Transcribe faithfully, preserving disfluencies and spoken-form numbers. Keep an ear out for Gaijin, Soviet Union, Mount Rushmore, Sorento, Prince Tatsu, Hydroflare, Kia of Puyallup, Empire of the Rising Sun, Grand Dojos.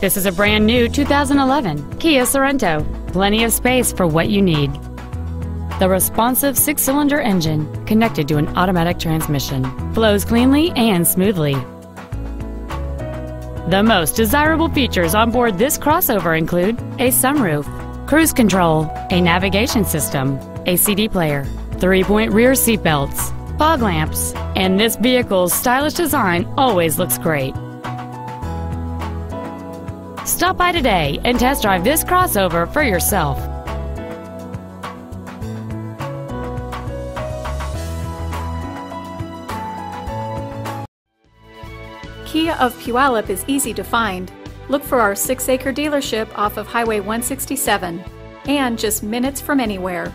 This is a brand new two thousand eleven Kia Sorento. Plenty of space for what you need. The responsive six-cylinder engine, connected to an automatic transmission, flows cleanly and smoothly. The most desirable features on board this crossover include a sunroof, cruise control, a navigation system, a C D player, three-point rear seat belts, fog lamps, and this vehicle's stylish design always looks great. Stop by today and test drive this crossover for yourself. Kia of Puyallup is easy to find. Look for our six acre dealership off of Highway one sixty-seven and just minutes from anywhere.